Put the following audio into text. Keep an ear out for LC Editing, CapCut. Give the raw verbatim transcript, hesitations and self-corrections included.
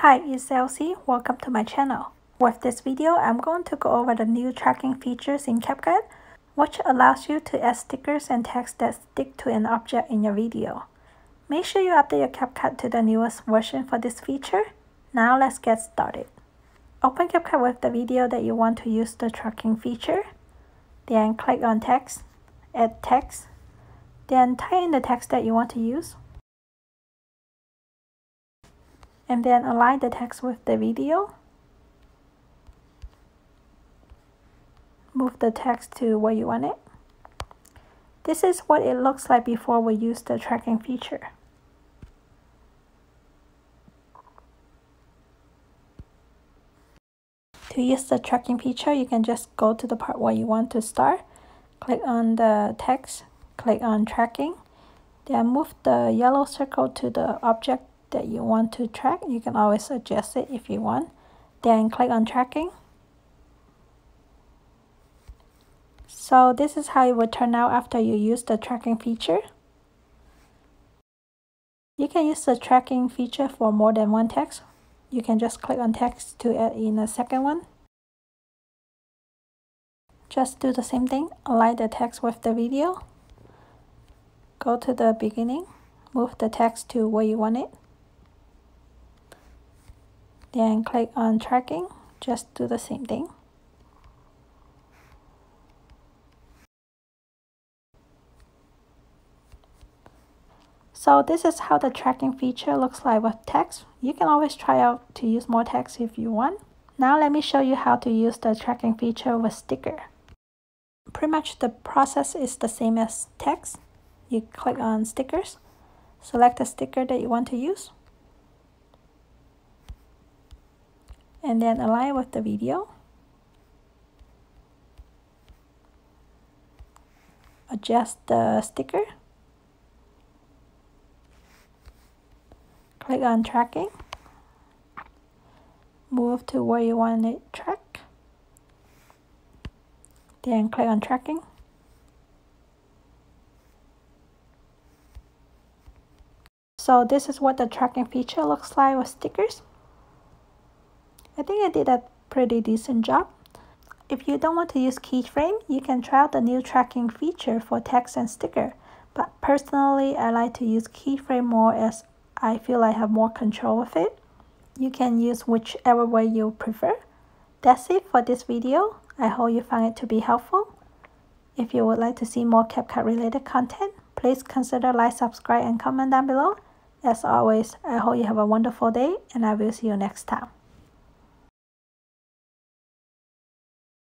Hi, it's L C. Welcome to my channel. With this video, I'm going to go over the new tracking features in CapCut, which allows you to add stickers and text that stick to an object in your video. Make sure you update your CapCut to the newest version for this feature. Now let's get started. Open CapCut with the video that you want to use the tracking feature. Then click on text, add text. Then type in the text that you want to use. And then align the text with the video. Move the text to where you want it. This is what it looks like before we use the tracking feature. To use the tracking feature, you can just go to the part where you want to start. Click on the text, click on tracking. Then move the yellow circle to the object that you want to track. You can always adjust it if you want. Then click on tracking. So this is how it would turn out after you use the tracking feature. You can use the tracking feature for more than one text. You can just click on text to add in a second one. Just do the same thing. Align the text with the video. Go to the beginning. Move the text to where you want it. Then click on tracking, just do the same thing. So this is how the tracking feature looks like with text. You can always try out to use more text if you want. Now let me show you how to use the tracking feature with sticker. Pretty much the process is the same as text. You click on stickers, select the sticker that you want to use. And then align with the video. Adjust the sticker. Click on tracking. Move to where you want it track. Then click on tracking. So this is what the tracking feature looks like with stickers. I think I did a pretty decent job. If you don't want to use keyframe, you can try out the new tracking feature for text and sticker. But personally, I like to use keyframe more as I feel I have more control with it. You can use whichever way you prefer. That's it for this video. I hope you found it to be helpful. If you would like to see more CapCut related content, please consider like, subscribe, and comment down below. As always, I hope you have a wonderful day, and I will see you next time.